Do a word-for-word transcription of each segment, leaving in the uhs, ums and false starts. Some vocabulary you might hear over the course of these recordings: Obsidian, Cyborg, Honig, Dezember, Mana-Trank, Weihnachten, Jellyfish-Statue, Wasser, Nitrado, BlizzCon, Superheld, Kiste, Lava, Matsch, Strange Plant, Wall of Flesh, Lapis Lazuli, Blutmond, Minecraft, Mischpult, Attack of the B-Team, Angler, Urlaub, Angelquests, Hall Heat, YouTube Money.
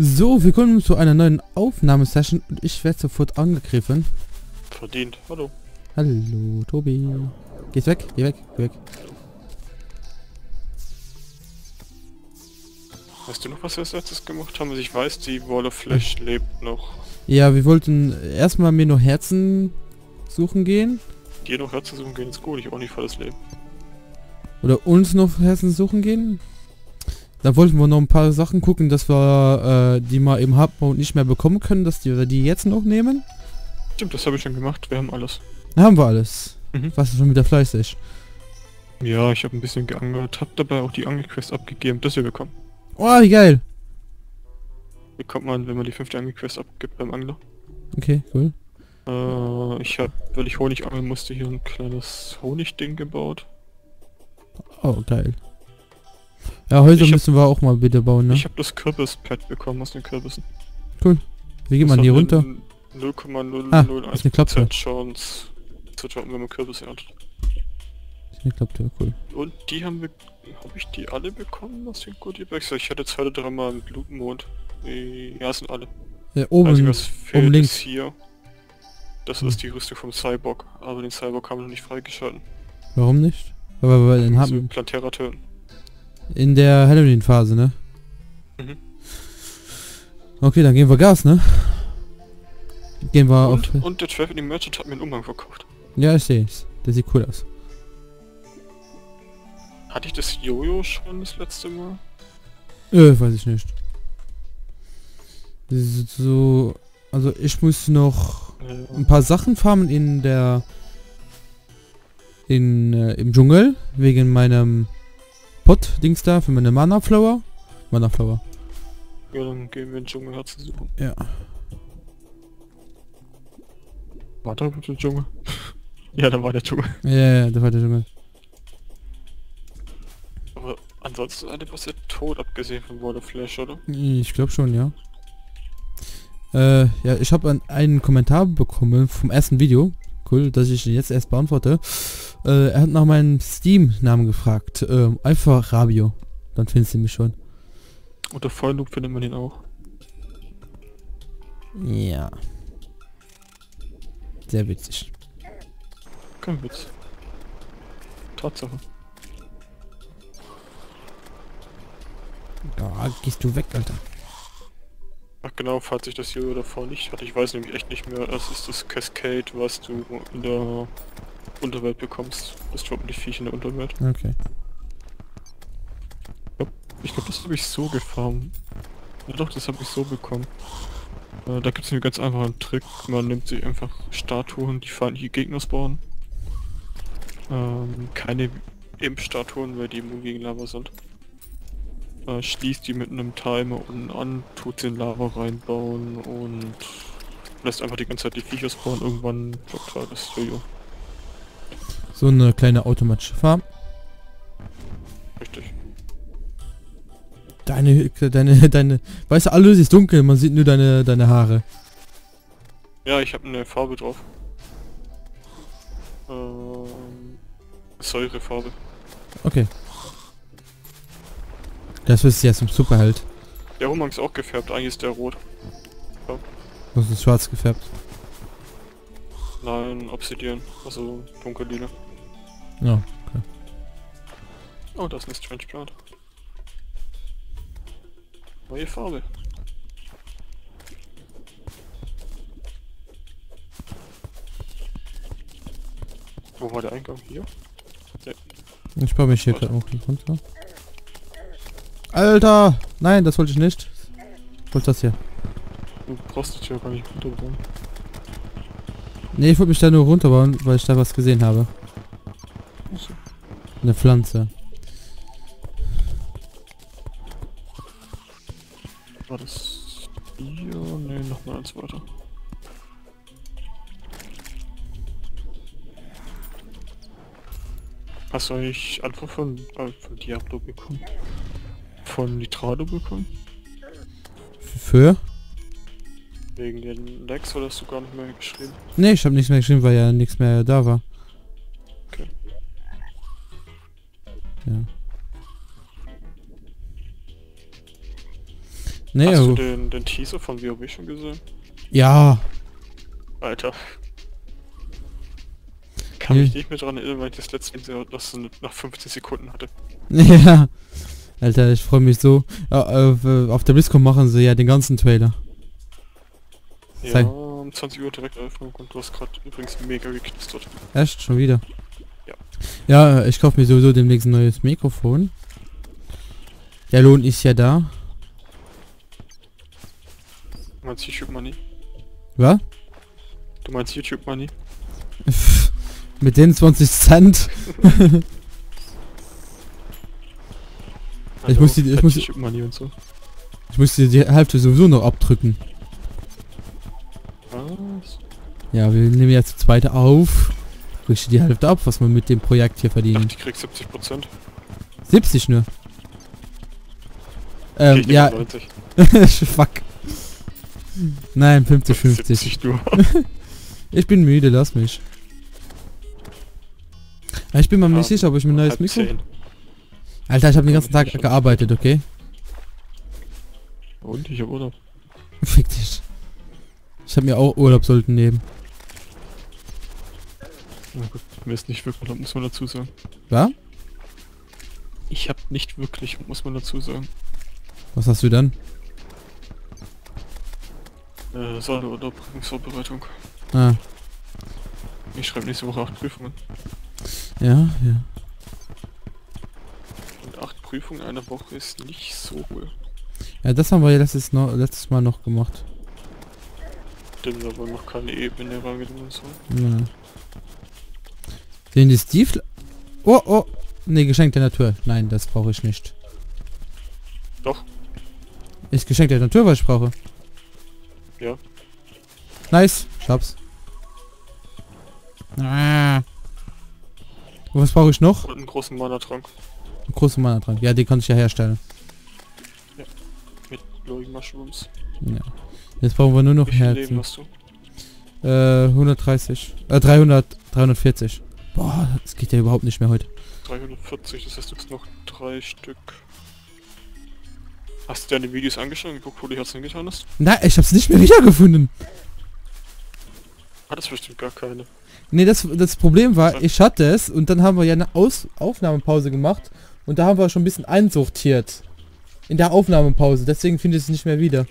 So, wir kommen zu einer neuen Aufnahmesession und ich werde sofort angegriffen. Verdient. Hallo. Hallo, Tobi. Hallo. Gehst weg, geh weg, geh weg. Weißt du noch, was wir als letztes gemacht haben? Also ich weiß, die Wall of Flesh hm. lebt noch. Ja, wir wollten erstmal mir noch Herzen suchen gehen. Dir noch Herzen suchen gehen ist gut, ich auch nicht volles Leben. Oder uns noch Herzen suchen gehen? Da wollten wir noch ein paar Sachen gucken, dass wir äh, die mal eben haben und nicht mehr bekommen können, dass die, oder die jetzt noch nehmen. Stimmt, das habe ich schon gemacht. Wir haben alles. Da haben wir alles. Mhm. Was ist schon wieder fleißig? Ja, ich habe ein bisschen geangelt, habe dabei auch die Angelquests abgegeben, dass wir bekommen. Oh, wie geil! Wie kommt man, wenn man die fünfte Angelquest abgibt beim Angler? Okay, cool. Äh, ich habe, weil ich Honig angeln musste, hier ein kleines Honigding gebaut. Oh, geil. Ja, heute ich müssen hab, wir auch mal bitte bauen, ne? Ich habe das Kürbispad bekommen aus den Kürbissen. Cool. Wie geht das man die runter? null Komma null null eins Prozent ah, Chance zu droppen, wenn man Kürbis erntet. Ist eine Klapptür, cool. Und die haben wir... Habe ich die alle bekommen aus den Goodie-Bags? Ich hatte jetzt heute dreimal einen Blutmond. Ja, sind alle. Ja, oben, also, was fehlt, oben links. Ist hier. Das hm. ist die Rüstung vom Cyborg. Aber den Cyborg haben wir noch nicht freigeschalten. Warum nicht? Aber weil den haben... Plantera töten. In der Hellwind-Phase, ne? Mhm. Okay, dann geben wir Gas, ne? Gehen wir und, auf... Und der Traveling Merchant hat mir einen Umhang verkauft. Ja, ich sehe es. Der sieht cool aus. Hatte ich das Jojo schon das letzte Mal? Äh, weiß ich nicht. Das ist so... Also ich muss noch ja. ein paar Sachen farmen in der... In, äh, im Dschungel. Wegen meinem... Pot-Dings da für meine Mana-Flower. Mana-Flower. Ja, dann gehen wir in den Dschungel Herzen suchen. Ja. War da der Dschungel? Ja, da war der Dschungel. Ja, ja, da war der Dschungel. Aber ansonsten hat etwas der Tod abgesehen von Wall of Flesh, oder? Ich glaube schon, ja. Äh, ja, ich habe an einen Kommentar bekommen vom ersten Video. Cool, dass ich ihn jetzt erst beantworte. Äh, er hat nach meinem Steam-Namen gefragt. Ähm, einfach Rabio. Dann findest du mich schon. Unter Vollloop findet man ihn auch. Ja. Sehr witzig. Kein Witz. Tatsache. Da gehst du weg, Alter. Ach genau, falls ich das hier oder vor nicht hatte. Ich weiß nämlich echt nicht mehr. Das ist das Cascade, was du in der Unterwelt bekommst. Das droppen die Viecher in der Unterwelt. Okay. Ich glaube, das habe ich so gefarmt. Ja doch, das habe ich so bekommen. Äh, da gibt es einen ganz einfachen Trick. Man nimmt sich einfach Statuen, die feindliche Gegner spawnen. Ähm, keine Imp-Statuen, weil die immun gegen Lava sind. Äh, schließt die mit einem Timer unten an, tut sie in Lava reinbauen und lässt einfach die ganze Zeit die Viecher spawnen. Irgendwann droppt halt das Jojo. So eine kleine automatische Farm. Richtig. Deine, deine, deine, weißt du, alles ist dunkel, man sieht nur deine, deine Haare. Ja, ich habe eine Farbe drauf. Ähm, Säurefarbe. Okay. Das wirst du jetzt im Superheld. Der Umhang ist auch gefärbt, eigentlich ist der rot. Ja. Das ist schwarz gefärbt. Nein, Obsidian, also dunkellila. Ja, oh, okay. Oh, das ist ein Strange Plant. Neue Farbe. Wo war der Eingang? Hier? Nee. Ich baue mich hier gerade auch nicht runter. Alter! Nein, das wollte ich nicht. Ich wollte das hier. Du brauchst die Tür gar nicht runterbauen. Ne, ich wollte mich da nur runterbauen, weil ich da was gesehen habe. Eine Pflanze. War das hier? Ne, nochmal eins weiter. Hast du eigentlich Antwort von, äh, von Diablo bekommen? Von Nitrado bekommen? Für? Wegen den Lex oder hast du gar nicht mehr geschrieben? Ne, ich habe nichts mehr geschrieben, weil ja nichts mehr da war. Okay. Ja. Nee, hast du den, den Teaser von WoW schon gesehen? Ja. Alter. Kann nee. mich nicht mehr dran erinnern, weil ich das letzte Mal das nach fünfzehn Sekunden hatte. Ja. Alter, ich freue mich so. Auf, auf der BlizzCon machen sie ja den ganzen Trailer. Ja, Sei. um zwanzig Uhr direkt Eröffnung und du hast gerade übrigens mega geknistert. Echt? Schon wieder? Ja. Ja, ich kaufe mir sowieso demnächst ein neues Mikrofon. Der Lohn ist ja da. Du meinst YouTube Money? Was? Du meinst YouTube Money? Mit den zwanzig Cent? Ich muss die, ich muss die, und so. Ich muss die, die Hälfte sowieso noch abdrücken. Was? Ja, wir nehmen jetzt die zweite auf. Kriegst du die Hälfte ab, was man mit dem Projekt hier verdient. Ich, ich krieg siebzig Prozent. siebzig nur? Ähm, ich ja. Fuck. Nein, fünfzig fünfzig. Nur. Ich bin müde, lass mich. Ich bin mal nicht sicher, ob ich mir ein neues Mikro... Alter, ich habe den ganzen Tag gearbeitet, okay? Und ich habe Urlaub. Fick dich. Ich habe mir auch Urlaub sollten nehmen. Na gut, mir ist nicht wirklich Urlaub, muss man dazu sagen. Was? Ich habe nicht wirklich, muss man dazu sagen. Was hast du dann? Äh, Sonne- oder Prüfungsvorbereitung. Ah. Ich schreibe nächste Woche acht Prüfungen. Ja, ja. Prüfung einer Woche ist nicht so cool. Ja, das haben wir ja letztes, noch, letztes Mal noch gemacht. Stimmt, aber noch keine Ebene rangenommen und so. Ja. Den ist die Fl Oh, oh! Ne, Geschenk der Natur. Nein, das brauche ich nicht. Doch. Ist Geschenk der Natur, was ich brauche? Ja. Nice, ich hab's. Ah. Und was brauche ich noch? Und einen großen Mana-Trank. Große Mana-Trank. Ja, die kann ich ja herstellen. Ja. Mit Glowing Mushrooms. Ja. Jetzt brauchen wir nur noch Herzen. Wie viel Leben hast du? Äh, hundertdreißig. Äh, dreihundert, dreihundertvierzig. Boah, das geht ja überhaupt nicht mehr heute. dreihundertvierzig, das heißt, du hast noch drei Stück. Hast du deine Videos angeschaut und geguckt, wo du die Herzen getan hast? Nein, ich hab's nicht mehr wiedergefunden. Hattest bestimmt gar keine. Ne, das, das Problem war, ich hatte es und dann haben wir ja eine Aus Aufnahmepause gemacht. Und da haben wir schon ein bisschen einsortiert. In der Aufnahmepause. Deswegen finde ich es nicht mehr wieder.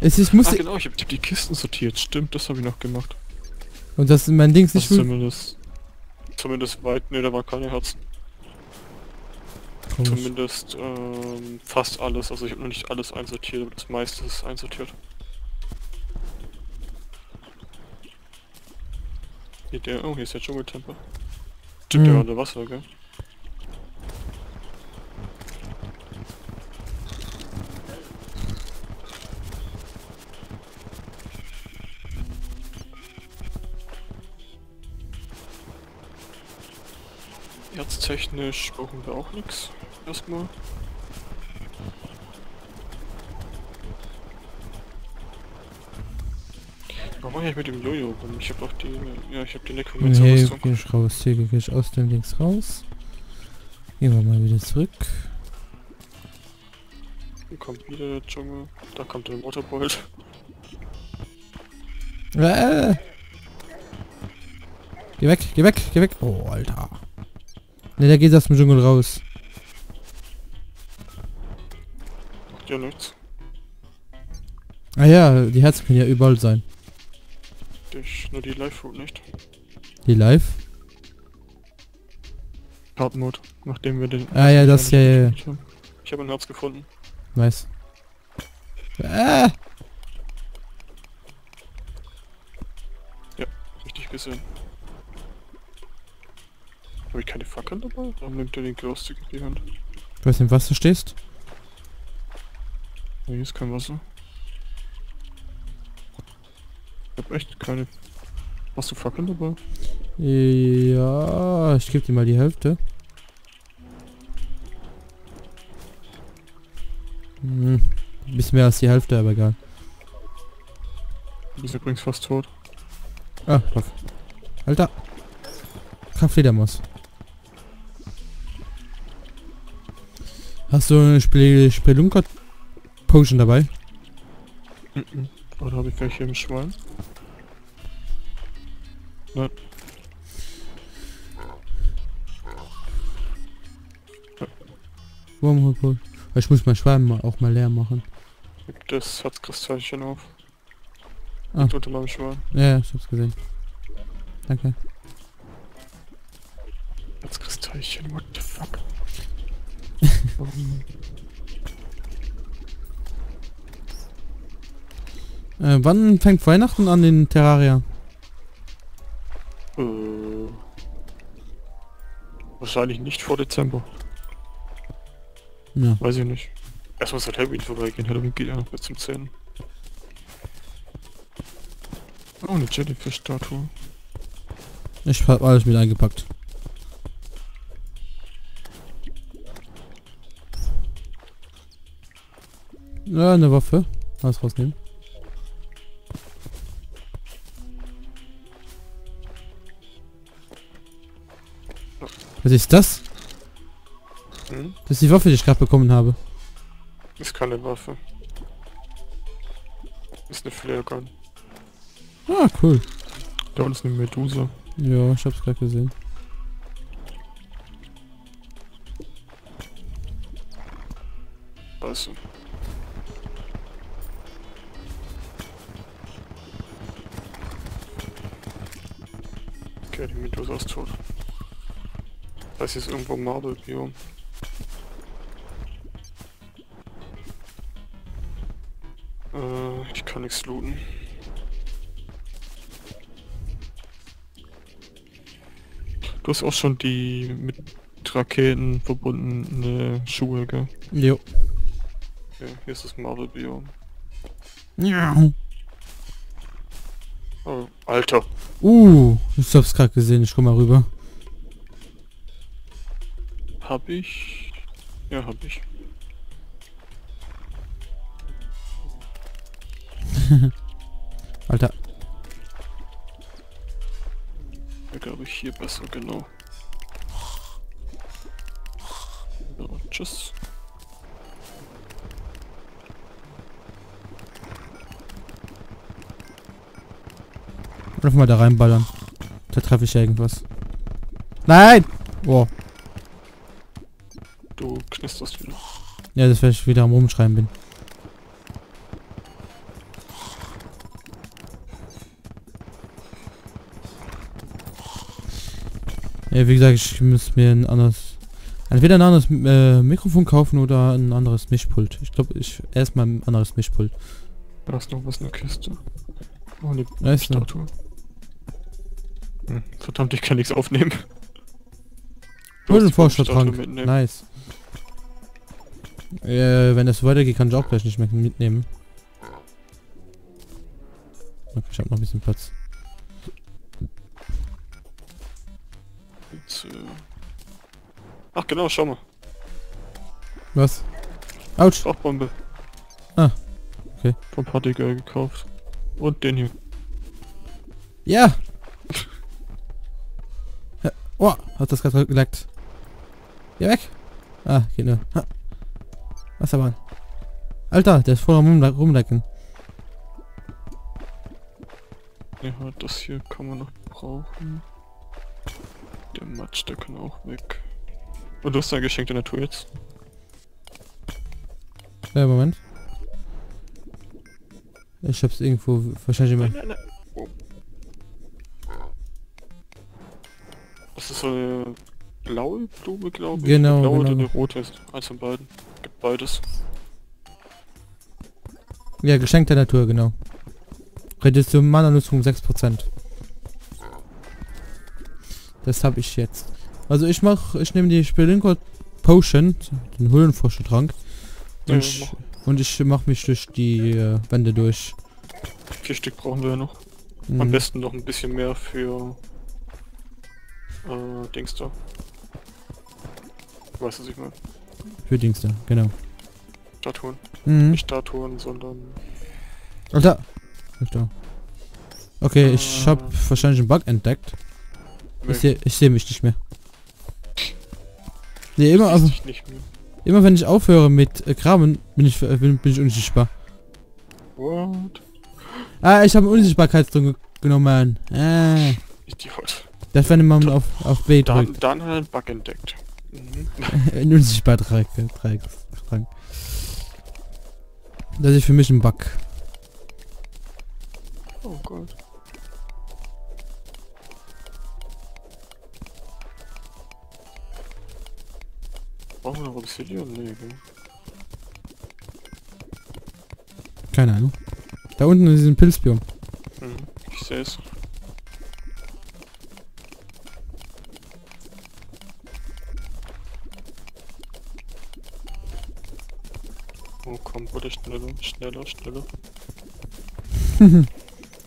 Es, ich musste... Ach genau, ich habe die Kisten sortiert. Stimmt, das habe ich noch gemacht. Und das ist mein Dings nicht... Zumindest... Zumindest weit... Ne, da war keine Herzen. Komisch. Zumindest ähm, fast alles. Also ich habe noch nicht alles einsortiert, aber das meiste ist einsortiert. Hier der... Oh, hier ist der Dschungeltempel. Stimmt, der war unter Wasser, gell? Herztechnisch brauchen wir auch nichts. Erstmal. Warum mache ich mit dem Jojo rum? Ich habe auch die... Ja, ich habe die Necromancer. Nee, geh ich raus. Hier geh ich aus dem Dings raus. Gehen wir mal wieder zurück. Hier kommt wieder der Dschungel. Da kommt der Waterbolt. Äh. Geh weg, geh weg, geh weg. Oh, Alter. Ne, der geht aus dem Dschungel raus. Macht ja nichts. Ah ja, die Herzen können ja überall sein. Nur die Live-Route nicht. Die Live? Hard-Mode, nachdem wir den... Ah ja, das ja, ja, ja. Ich habe ein Herz gefunden. Nice. Ah! Ja, richtig gesehen. Habe ich keine Fackeln dabei? Warum nimmt er den Glowstick in die Hand? Du weißt, im Wasser stehst? Nee, hier ist kein Wasser. Ich hab echt keine... Hast du Fackeln dabei? Ja, ich gebe dir mal die Hälfte. Hm, ein bisschen mehr als die Hälfte, aber egal. Du bist übrigens fast tot. Ah, Kopf. Alter! Kaffee, der muss. Hast du eine Spel Spelunker Potion dabei? Mhm. Oder habe ich welche im Schwalm? Nein. Wurmhole. Ich muss mein Schwalm auch mal leer machen. Das hat's Kristallchen auf. Ah. Ich tue mal im Schwalm. Ja, ich hab's gesehen. Danke. Hat's Kristallchen, what the fuck? äh, wann fängt Weihnachten an in Terraria? Äh, wahrscheinlich nicht vor Dezember. Ja. Weiß ich nicht. Erstmal muss halt Hellwind vorbeigehen. Hellwind geht ja noch bis zum zehnten. Oh, eine Jellyfish-Statue. Ich hab alles mit eingepackt. Ja, eine Waffe. Alles rausnehmen. Was ist das? Hm? Das ist die Waffe, die ich gerade bekommen habe. Ist keine Waffe. Ist eine Flaregun. Ah, cool. Da unten ist eine Medusa. Ja, ich hab's gerade gesehen. Weißt du. Okay, die Medusa ist tot. Das ist irgendwo Marble-Biom. Äh, ich kann nichts looten. Du hast auch schon die mit Raketen verbundene Schuhe, gell? Jo. Okay, hier ist das Marble-Biom. Ja. Oh, Alter. Uh, ich hab's gerade gesehen, ich komm mal rüber. Hab ich? Ja, hab ich. Alter. Ja, glaube ich hier besser, genau. Ja, tschüss. Lass mal da reinballern. Da treffe ich ja irgendwas. Nein! Boah. Du knisterst wieder. Ja, das werde ich wieder am Rumschreien bin. Ja, wie gesagt, ich muss mir ein anderes... Entweder ein anderes äh, Mikrofon kaufen oder ein anderes Mischpult. Ich glaube, ich erstmal ein anderes Mischpult. Da ist noch was in der Kiste. Oh, ne, da ist eine Statue. Hm, verdammt, ich kann nichts aufnehmen. Hol den Vorschlagtrank. Nice. Äh, wenn das so weitergeht, kann ich auch gleich nicht mehr mitnehmen. Okay, ich habe noch ein bisschen Platz. Jetzt, äh Ach genau, schau mal. Was? Autsch! Rauchbombe. Ah, okay. Vom Partygirl gekauft. Und den hier. Ja! Ja. Oh, hat das gerade geleckt. Geh weg! Ah, geht nur. Ha. Wasserbahn. Alter, der ist voll am Rumlecken. Ja, das hier kann man noch brauchen. Der Matsch, der kann auch weg. Und du hast ein Geschenk der Natur jetzt? Ja, Moment. Ich hab's irgendwo wahrscheinlich immer. Nein, nein, nein. Das ist so eine blaue Blume, glaube ich. Genau. Eine blaue genau. Oder eine rote ist. Eins von beiden. Gibt beides. Ja, Geschenk der Natur, genau. Reduzierung Mana-Nutzung sechs Prozent. Das habe ich jetzt. Also ich mach, ich nehme die Spelunker Potion, den Höhlenforschertrank. Und, ja, ich, und ich mach mich durch die äh, Wände durch. Vier Stück brauchen wir ja noch. Mhm. Am besten noch ein bisschen mehr für äh, Dings da. Weißt du, was ich meine? Für Dings da, genau. Statuen. Mhm. Nicht Statuen, sondern... Alter! Okay, äh, ich habe wahrscheinlich einen Bug entdeckt. Ich sehe ich seh mich nicht mehr. Nee, immer auf, nicht mehr. Immer wenn ich aufhöre mit äh, Graben, bin ich, äh, bin, bin ich unsichtbar. What? Ah, ich habe Unsichtbarkeitsdruck genommen. Äh. Idiot. Das war eine Mann auf, auf B drückt. Dann, dann hat er einen Bug entdeckt. Ein Unsichtbarkeitsdruck. Das ist für mich ein Bug. Oh Gott. Brauchen wir noch Obsidian? Nee, gell? Keine Ahnung. Da unten in diesem Pilzbiom. Hm, ich sehe es. Oh komm, bitte schneller, schneller, schneller.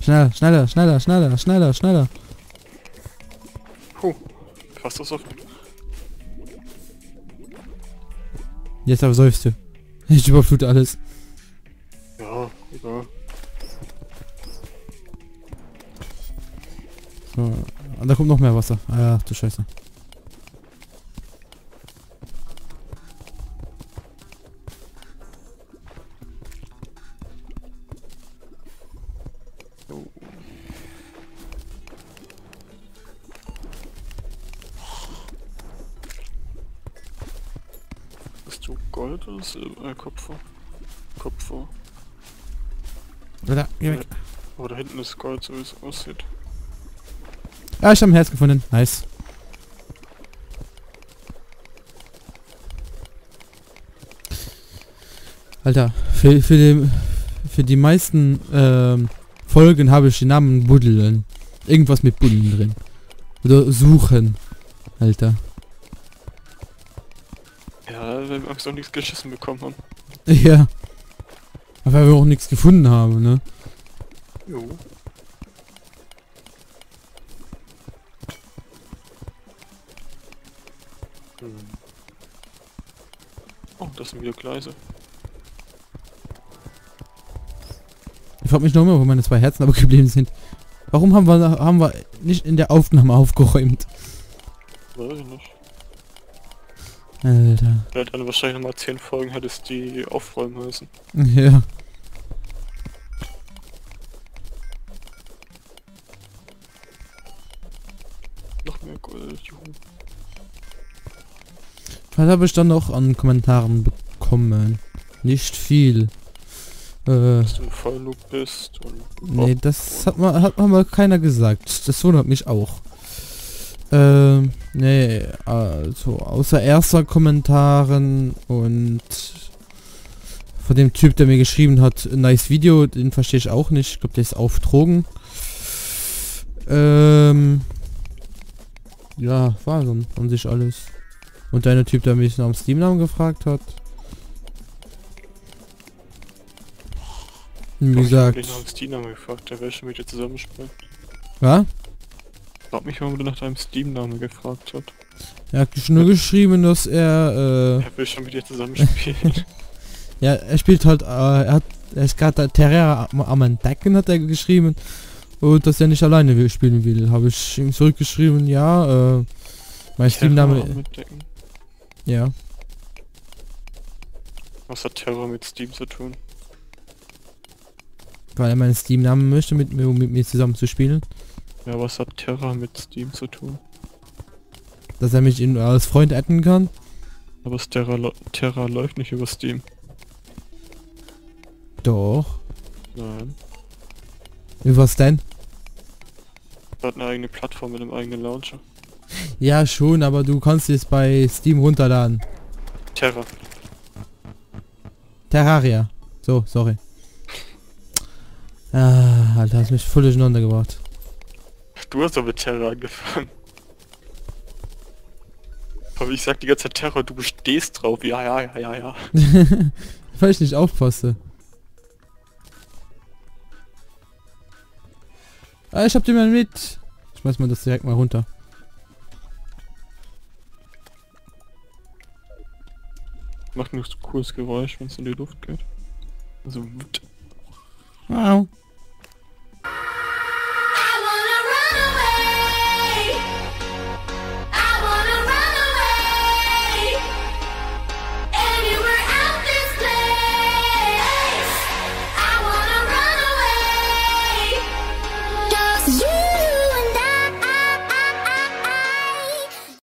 Schneller, schneller, schneller, schneller, schneller, schneller. Puh, fast das auf. Jetzt aber säufst du. Ich überflute alles. Ja, egal. So, da kommt noch mehr Wasser. Ah, du Scheiße. Äh, Kupfer. Kupfer. Da, geh weg. Oh, da hinten ist Gold, so wie es aussieht. Ah, ich habe ein Herz gefunden. Nice. Alter, für, für, den, für die meisten ähm, Folgen habe ich den Namen Buddeln. Irgendwas mit Buddeln drin. Oder suchen. Alter. Weil wir auch nichts geschissen bekommen haben. Ja. Weil wir auch nichts gefunden haben, ne? Jo. Hm. Oh, das sind wieder Gleise. Ich frage mich noch immer, wo meine zwei Herzen aber geblieben sind. Warum haben wir, haben wir nicht in der Aufnahme aufgeräumt? Weiß ich nicht. Alter. Der hat dann wahrscheinlich nochmal zehn Folgen, hättest die aufräumen müssen. Ja. Noch mehr Gold, juhu. Was habe ich dann noch an Kommentaren bekommen? Nicht viel. Äh, Dass du im Vollloop bist und... Nee, das hat man, hat man mal keiner gesagt. Das wundert mich auch. Ähm, nee, also außer erster Kommentaren und von dem Typ, der mir geschrieben hat, nice Video, den verstehe ich auch nicht. Ich glaube, der ist auf Drogen. Ähm, ja, war so an sich alles. Und der eine Typ, der mich nach dem Steam-Namen gefragt hat. Wie gesagt... Ich hab mich nach dem Steam-Namen gefragt, der will schon mit dir zusammenspielen. Ja? Ich hab mich, warum du nach deinem Steam-Namen gefragt hat. Er hat nur geschrieben, dass er... Äh, er will schon mit dir zusammenspielen. Ja, er spielt halt... Äh, er hat... Er ist gerade Terraria am Entdecken, hat er geschrieben. Und dass er nicht alleine will, spielen will. Habe ich ihm zurückgeschrieben, ja. Äh, mein Steam-Name... Ja. Was hat Terror mit Steam zu tun? Weil er meinen Steam-Namen möchte, mit mir, mit mir zusammen zu spielen. Ja, was hat Terra mit Steam zu tun? Dass er mich in, als Freund adden kann? Aber Terra, Terra läuft nicht über Steam. Doch. Nein. Über was denn? Er hat eine eigene Plattform mit einem eigenen Launcher. Ja schon, aber du kannst es bei Steam runterladen. Terra. Terraria. So, sorry. Ah, Alter, hast mich voll durcheinander gebracht. Du hast doch mit Terror angefangen. Aber ich sag die ganze Zeit Terror, du bestehst drauf. Ja, ja, ja, ja, ja. Weil ich nicht aufpasse. Ah, ich hab den mal mit. Ich schmeiß mal das direkt mal runter. Macht nur so cooles Geräusch, wenn es in die Luft geht. Also... Wow.